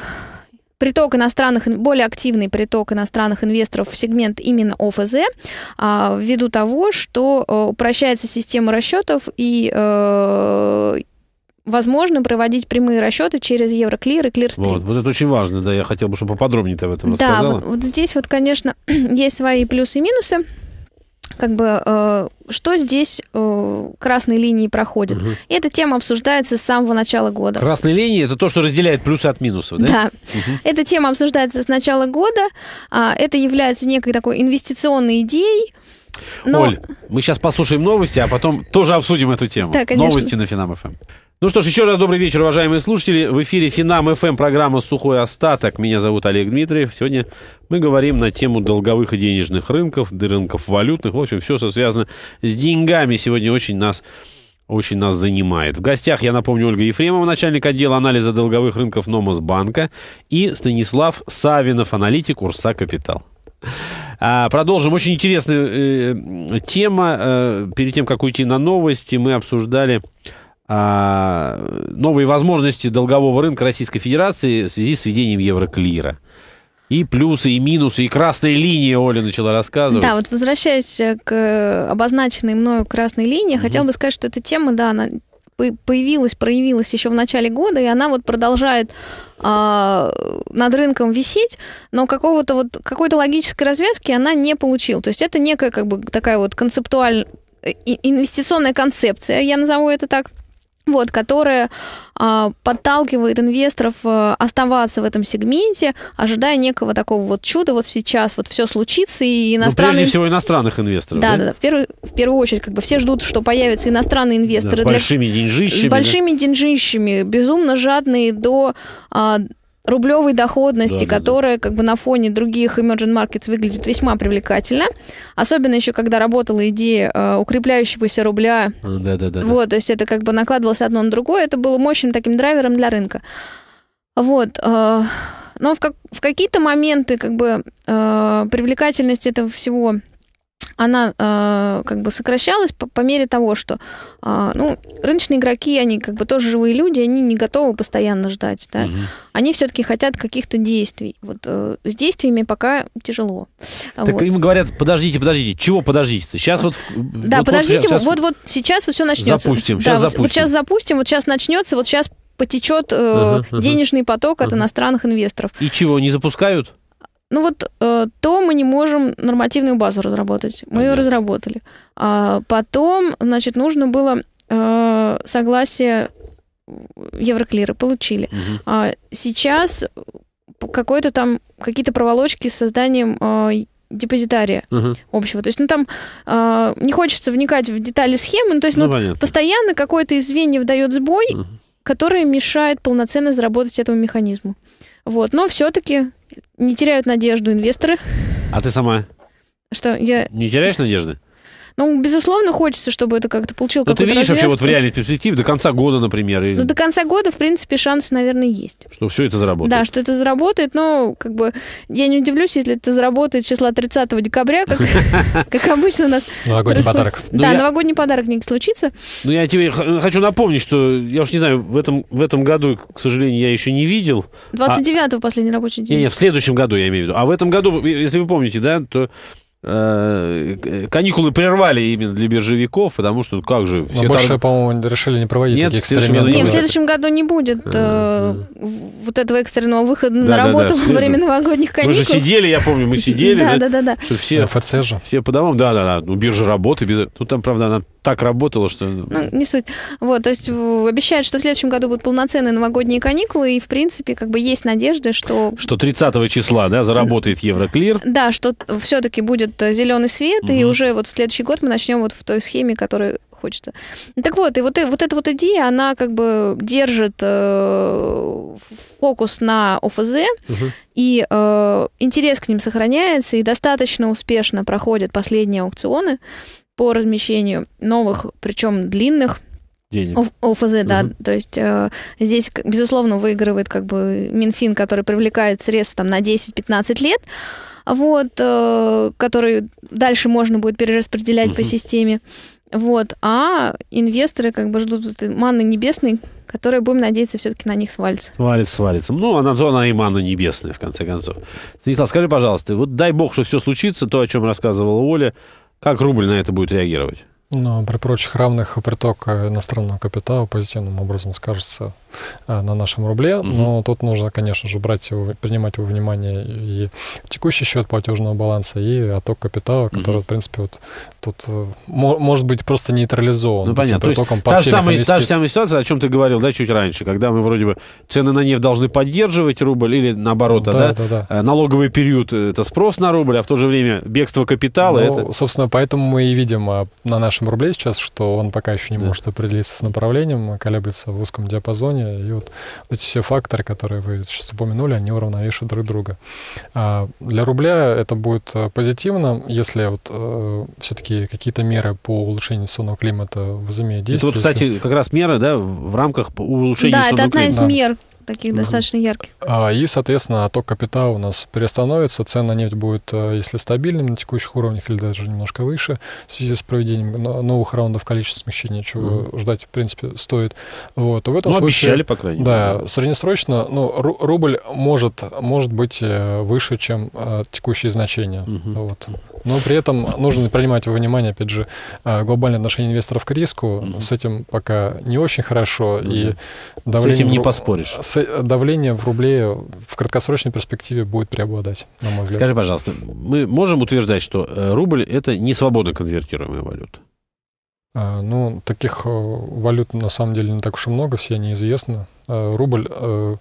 приток иностранных, более активный приток иностранных инвесторов в сегмент именно ОФЗ, а, ввиду того, что а, упрощается система расчетов и а, возможно проводить прямые расчеты через Euroclear и Клирстрим. Вот, вот это очень важно, да, я хотел бы, чтобы поподробнее ты об этом рассказала. Да, вот, вот здесь вот, конечно, есть свои плюсы и минусы. Как бы, э, что здесь э, красной линии проходит. Угу. И эта тема обсуждается с самого начала года. Красные линии – это то, что разделяет плюсы от минусов, да? Да. Угу. Эта тема обсуждается с начала года. А, это является некой такой инвестиционной идеей. Но... Оль, мы сейчас послушаем новости, а потом тоже обсудим эту тему. Да, конечно. Новости на Финам-ФМ. Ну что ж, еще раз добрый вечер, уважаемые слушатели. В эфире Финам-ФМ, программа «Сухой остаток». Меня зовут Олег Дмитриев. Сегодня мы говорим на тему долговых и денежных рынков, рынков валютных. В общем, все, что связано с деньгами, сегодня очень нас, очень нас занимает. В гостях, я напомню, Ольга Ефремова, начальник отдела анализа долговых рынков Номос-Банка, и Станислав Савинов, аналитик Урса Капитал. Продолжим. Очень интересная э, тема. Э, перед тем, как уйти на новости, мы обсуждали... новые возможности долгового рынка Российской Федерации в связи с введением Евроклира. И плюсы, и минусы, и красные линии Оля начала рассказывать. Да, вот возвращаясь к обозначенной мною красной линии, угу. хотела бы сказать, что эта тема, да, она появилась, проявилась еще в начале года, и она вот продолжает а, над рынком висеть, но какого-то вот, какой-то логической развязки она не получила. То есть это некая как бы такая вот концептуальная, инвестиционная концепция, я назову это так, вот, которая а, подталкивает инвесторов а, оставаться в этом сегменте, ожидая некого такого вот чуда, вот сейчас вот все случится, и иностранные... Но прежде всего иностранных инвесторов, да? Да, да, да. В, первую, в первую очередь, как бы все ждут, что появятся иностранные инвесторы. Да, с для... большими деньжищами. С большими да? деньжищами, безумно жадные до... А, рублевой доходности, да, которая да, да. как бы на фоне других emerging markets выглядит весьма привлекательно. Особенно еще, когда работала идея э, укрепляющегося рубля. Да, да, да, вот, да. То есть это как бы накладывалось одно на другое. Это было мощным таким драйвером для рынка. Вот. Э, Но в, как, в какие-то моменты как бы, э, привлекательность этого всего, она э, как бы сокращалась по, по мере того, что э, ну, рыночные игроки, они как бы тоже живые люди, они не готовы постоянно ждать. Да? Угу. Они все-таки хотят каких-то действий. Вот, э, с действиями пока тяжело. Так вот. Им говорят, подождите, подождите, чего подождите-то? Сейчас вот... Да, вот, подождите, вот, сейчас, вот, вот сейчас вот все начнется. Запустим, сейчас да, запустим. Вот, вот сейчас запустим, вот сейчас начнется, вот сейчас потечет э, uh-huh, uh-huh. денежный поток от uh-huh. иностранных инвесторов. И чего, не запускают? Ну вот э, то мы не можем нормативную базу разработать. Мы Понятно. ее разработали. А потом, значит, нужно было э, согласие Euroclear, получили. Uh-huh. А сейчас какой-то там, какие-то проволочки с созданием э, депозитария uh-huh. общего. То есть, ну, там э, не хочется вникать в детали схемы, ну, то есть, ну, ну, постоянно какой-то из звеньев дает сбой, uh-huh. которые мешают полноценно заработать этому механизму. Вот. Но все-таки не теряют надежду инвесторы. А ты сама? Что, я... Не теряешь надежды? Ну, безусловно, хочется, чтобы это как-то получило какой-то развязку. Ты видишь вообще вот в реальной перспективе до конца года, например? Или... Ну, до конца года, в принципе, шанс, наверное, есть. Что все это заработает? Да, что это заработает, но как бы я не удивлюсь, если это заработает числа тридцатого декабря, как обычно у нас. Новогодний подарок. Да, новогодний подарок не случится. Ну, я тебе хочу напомнить, что, я уж не знаю, в этом году, к сожалению, я еще не видел. двадцать девятого последний рабочий день. Нет, в следующем году, я имею в виду. А в этом году, если вы помните, да, то... каникулы прервали именно для биржевиков, потому что как же... Все больше, торг... по-моему, решили не проводить Нет, такие эксперименты. Нет, в следующем году не будет э, вот этого экстренного выхода да, на работу да, да, во время новогодних каникул. Мы же сидели, я помню, мы сидели. Да, да, да. да. Что все, ОФЗ же. Все по домам, да, да, да. Ну, биржа работы. Без... Ну, там, правда, она так работала, что... Ну, не суть. Вот, то есть обещают, что в следующем году будут полноценные новогодние каникулы, и, в принципе, как бы есть надежда, что... Что тридцатого числа, да, заработает Euroclear. Да, что все-таки будет зеленый свет, угу. и уже вот в следующий год мы начнем вот в той схеме, которая хочется. Так вот, и вот, и, вот эта вот идея, она как бы держит э, фокус на ОФЗ, угу. и э, интерес к ним сохраняется, и достаточно успешно проходят последние аукционы по размещению новых, причем длинных, денег. ОФЗ, да. Угу. То есть э, здесь, безусловно, выигрывает как бы Минфин, который привлекает средства там, на десять-пятнадцать лет, вот, э, которые дальше можно будет перераспределять угу. по системе. Вот, а инвесторы как бы ждут манны небесной, которая, будем надеяться, все-таки на них свалится. Свалится, свалится. Ну, она то она и манна небесная, в конце концов. Станислав, скажи, пожалуйста, вот дай бог, что все случится, то, о чем рассказывала Оля, как рубль на это будет реагировать? Но при прочих равных приток иностранного капитала позитивным образом скажется на нашем рубле. Но тут нужно, конечно же, брать его, принимать во внимание и текущий счет платежного баланса, и отток капитала, который, в принципе, вот тут может быть просто нейтрализован. Ну, понятно. То есть, та же самая, та же самая ситуация, о чем ты говорил, да, чуть раньше, когда мы вроде бы цены на нефть должны поддерживать рубль, или наоборот, да, да, да, да. налоговый период — это спрос на рубль, а в то же время бегство капитала. Ну, это... Собственно, поэтому мы и видим на нашем рублей сейчас, что он пока еще не да. может определиться с направлением, колеблется в узком диапазоне, и вот эти все факторы, которые вы сейчас упомянули, они уравновешивают друг друга. А для рубля это будет позитивно, если вот э, все-таки какие-то меры по улучшению инвестиционного климата возымеют действие. Это вот, кстати, если... как раз меры, да, в рамках улучшения да, инвестиционного климата. Да, это одна из мер. Таких достаточно ярких. И, соответственно, отток капитала у нас приостановится, цена на нефть будет, если стабильным на текущих уровнях или даже немножко выше, в связи с проведением новых раундов количества смягчения, чего mm-hmm. ждать, в принципе, стоит. Вот. В этом ну, случае, обещали, по крайней да, мере. Да, среднесрочно ну, рубль может, может быть выше, чем текущие значения. Mm-hmm. Вот. Но при этом нужно принимать во внимание, опять же, глобальное отношение инвесторов к риску. Mm-hmm. С этим пока не очень хорошо. Mm-hmm. И давление, с этим не поспоришь. Давление в рубле в краткосрочной перспективе будет преобладать, на мой взгляд. Скажи, пожалуйста, мы можем утверждать, что рубль — это не свободно конвертируемая валюта? А, ну, таких валют на самом деле не так уж и много, все они известны. Рубль э,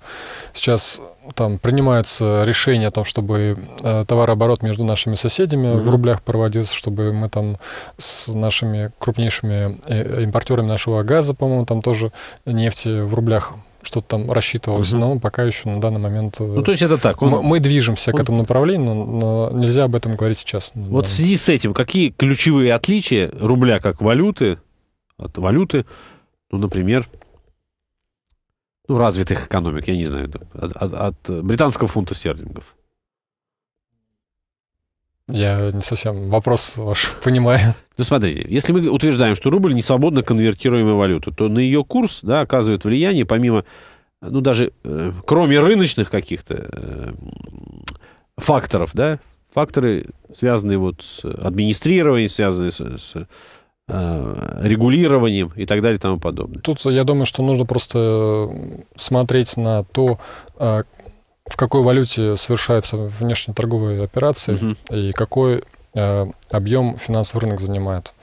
сейчас там принимается решение о том, чтобы э, товарооборот между нашими соседями mm-hmm. в рублях проводился, чтобы мы там с нашими крупнейшими импортерами нашего газа, по-моему, там тоже нефти в рублях что-то там рассчитывалось, угу. но пока еще на данный момент... Ну, то есть это так. Он, мы, мы движемся он... к этому направлению, но, но нельзя об этом говорить сейчас. Вот да. в связи с этим, какие ключевые отличия рубля как валюты, от валюты, ну, например, ну, развитых экономик, я не знаю, от, от, от британского фунта стерлингов? Я не совсем вопрос ваш понимаю. Ну, смотрите, если мы утверждаем, что рубль не свободно конвертируемая валюта, то на ее курс, да, оказывает влияние, помимо, ну, даже э, кроме рыночных каких-то э, факторов, да, факторы, связанные вот с администрированием, связанные с, с э, регулированием и так далее и тому подобное. Тут, я думаю, что нужно просто смотреть на то, э, в какой валюте совершаются внешнеторговые операции, угу, и какой э, объем финансовый рынок занимает.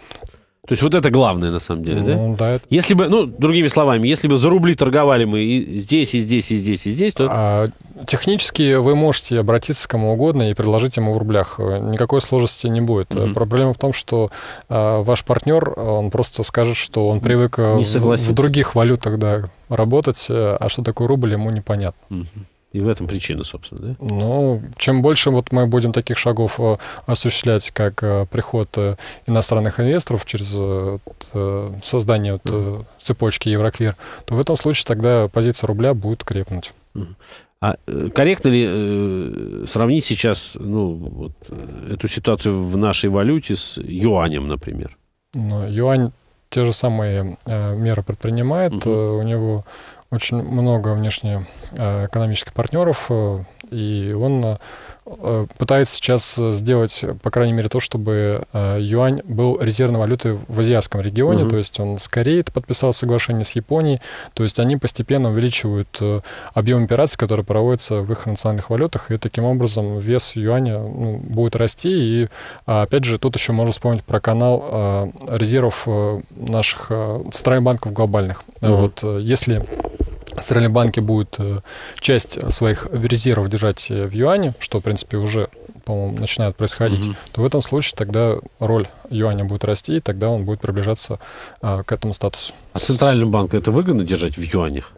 То есть вот это главное, на самом деле, ну, да? Да, это... Если бы, ну, другими словами, если бы за рубли торговали мы и здесь, и здесь, и здесь, и здесь, то... А, технически вы можете обратиться к кому угодно и предложить ему в рублях. Никакой сложности не будет. Угу. Проблема в том, что а, ваш партнер, он просто скажет, что он привык в, в других валютах, да, работать, а что такое рубль, ему непонятно. Угу. И в этом причина, собственно, да? Ну, чем больше вот мы будем таких шагов осуществлять, как приход иностранных инвесторов через создание вот цепочки Euroclear, то в этом случае тогда позиция рубля будет крепнуть. А корректно ли сравнить сейчас, ну, вот, эту ситуацию в нашей валюте с юанем, например? Ну, юань те же самые меры предпринимает, uh-huh. у него... очень много внешнеэкономических партнеров, и он пытается сейчас сделать, по крайней мере, то, чтобы юань был резервной валютой в азиатском регионе, угу. то есть он с Кореей подписал соглашение с Японией, то есть они постепенно увеличивают объем операций, которые проводятся в их национальных валютах, и таким образом вес юаня, ну, будет расти, и опять же тут еще можно вспомнить про канал резервов наших центральных банков глобальных. Угу. Вот если... центральные банки будут часть своих резервов держать в юане, что, в принципе, уже, по-моему, начинает происходить, угу. то в этом случае тогда роль юаня будет расти, и тогда он будет приближаться а, к этому статусу. А центральным банкам это выгодно держать в юанях?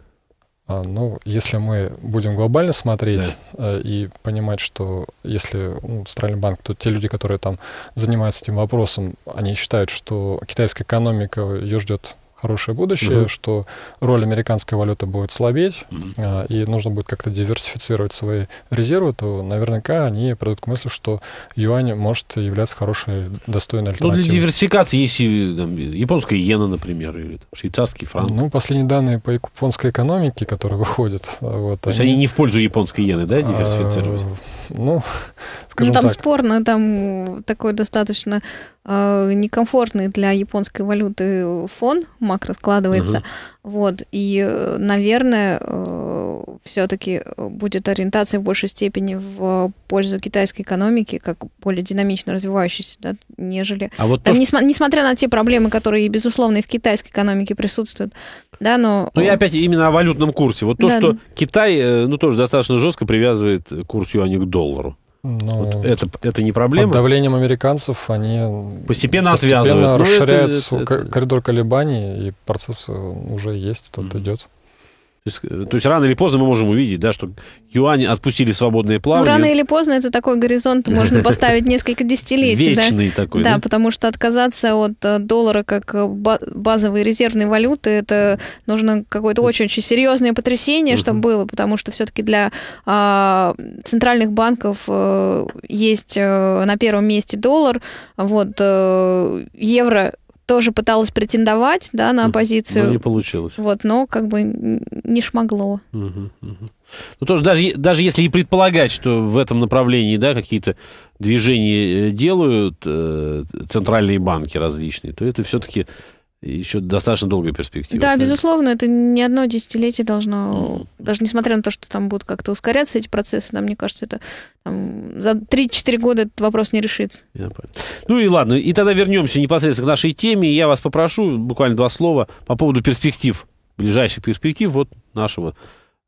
А, ну, если мы будем глобально смотреть, да. а, и понимать, что если, ну, центральный банк, то те люди, которые там занимаются этим вопросом, они считают, что китайская экономика, ее ждет хорошее будущее, угу. что роль американской валюты будет слабеть, угу. а, и нужно будет как-то диверсифицировать свои резервы, то наверняка они придут к мысли, что юань может являться хорошей, достойной альтернативой. Ну, для диверсификации есть и там, японская иена, например, или там, швейцарский франк. Ну, последние данные по японской экономике, которые выходят... Вот, то есть они... они не в пользу японской иены, да, диверсифицировать? А, ну, скажем так. Ну, там спорно, там такой достаточно... некомфортный для японской валюты фон макро складывается. Uh-huh. Вот. И, наверное, все-таки будет ориентация в большей степени в пользу китайской экономики, как более динамично развивающейся, да, нежели... А вот там, то, несмотря, что... несмотря на те проблемы, которые, безусловно, и в китайской экономике присутствуют, да, но... Ну, я опять именно о валютном курсе. Вот то, да, что да. Китай, ну, тоже достаточно жестко привязывает курс юаня к доллару. Вот это, это не проблема? Под давлением американцев они постепенно, постепенно расширяют это... коридор колебаний, и процесс уже есть, тот mm-hmm. идет. То есть, то есть рано или поздно мы можем увидеть, да, что юань отпустили в свободное плавание. Ну, рано или поздно это такой горизонт, можно поставить несколько десятилетий. Вечный такой. Да, потому что отказаться от доллара как базовой резервной валюты, это нужно какое-то очень-очень серьезное потрясение, чтобы было, потому что все-таки для центральных банков есть на первом месте доллар, вот, евро тоже пыталась претендовать, да, на оппозицию. Но не получилось. Вот, но как бы не шмогло. Угу, угу. Ну, тоже даже, даже если и предполагать, что в этом направлении, да, какие-то движения делают э, центральные банки различные, то это все-таки еще достаточно долгая перспектива. Да, да, безусловно, это не одно десятилетие должно... Mm. Даже несмотря на то, что там будут как-то ускоряться эти процессы, да, мне кажется, это там, за три-четыре года этот вопрос не решится. Я понял. Ну и ладно, и тогда вернемся непосредственно к нашей теме. Я вас попрошу буквально два слова по поводу перспектив, ближайших перспектив вот нашего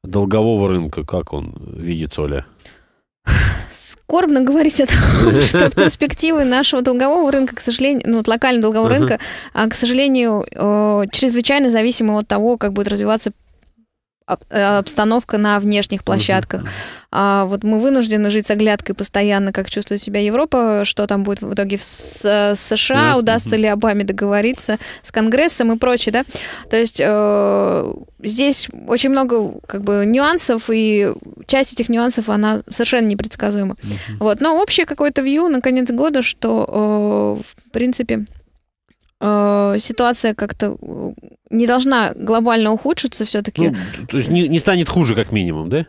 долгового рынка. Как он видится, Оля? Скорбно говорить о том, что перспективы нашего долгового рынка, к сожалению, ну, локального долгового uh-huh. рынка, к сожалению, чрезвычайно зависимы от того, как будет развиваться обстановка на внешних площадках. а вот мы вынуждены жить с оглядкой постоянно, как чувствует себя Европа, что там будет в итоге в США, удастся ли Обаме договориться с Конгрессом и прочее, да? То есть э, здесь очень много как бы нюансов, и часть этих нюансов, она совершенно непредсказуема. Uh-huh. Вот. Но общее какое-то вью на конец года, что э, в принципе... ситуация как-то не должна глобально ухудшиться все-таки. Ну, то есть не, не станет хуже, как минимум, да?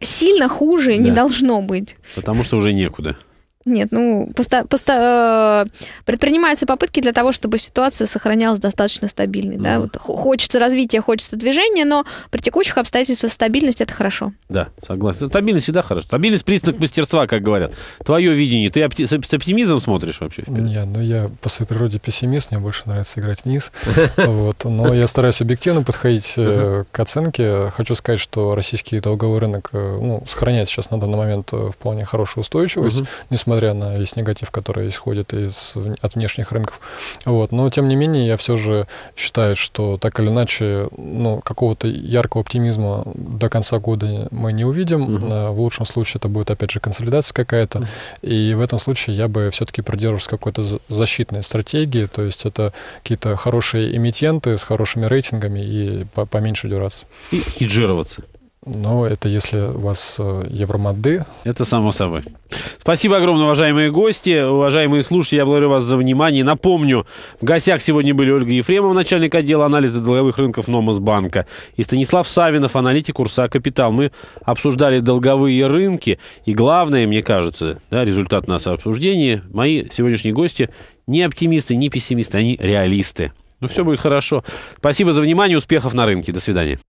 Сильно хуже да. не должно быть. Потому что уже некуда. Нет, ну, поста- поста- предпринимаются попытки для того, чтобы ситуация сохранялась достаточно стабильной. Mm-hmm. Да? Вот хочется развития, хочется движения, но при текущих обстоятельствах стабильность – это хорошо. Да, согласен. Стабильность всегда хорошо. Стабильность – признак мастерства, как говорят. Твое видение. Ты опти- с оптимизмом смотришь вообще вперед? Нет, ну я по своей природе пессимист, мне больше нравится играть вниз. Но я стараюсь объективно подходить к оценке. Хочу сказать, что российский долговой рынок сохраняет сейчас на данный момент вполне хорошую устойчивость, несмотря Смотря на весь негатив, который исходит из, от внешних рынков. Вот. Но, тем не менее, я все же считаю, что так или иначе ну, какого-то яркого оптимизма до конца года мы не увидим. Uh-huh. В лучшем случае это будет, опять же, консолидация какая-то. Uh-huh. И в этом случае я бы все-таки придерживался какой-то защитной стратегии. То есть это какие-то хорошие эмитенты с хорошими рейтингами и поменьше дюраться. И хеджироваться. Но это если у вас евромонды. Это само собой. Спасибо огромное, уважаемые гости, уважаемые слушатели, я благодарю вас за внимание. Напомню, в гостях сегодня были Ольга Ефремова, начальник отдела анализа долговых рынков Номос-Банка, и Станислав Савинов, аналитик Урса Капитал. Мы обсуждали долговые рынки, и главное, мне кажется, да, результат нашего обсуждения, мои сегодняшние гости не оптимисты, не пессимисты, они реалисты. Ну все будет хорошо. Спасибо за внимание, успехов на рынке. До свидания.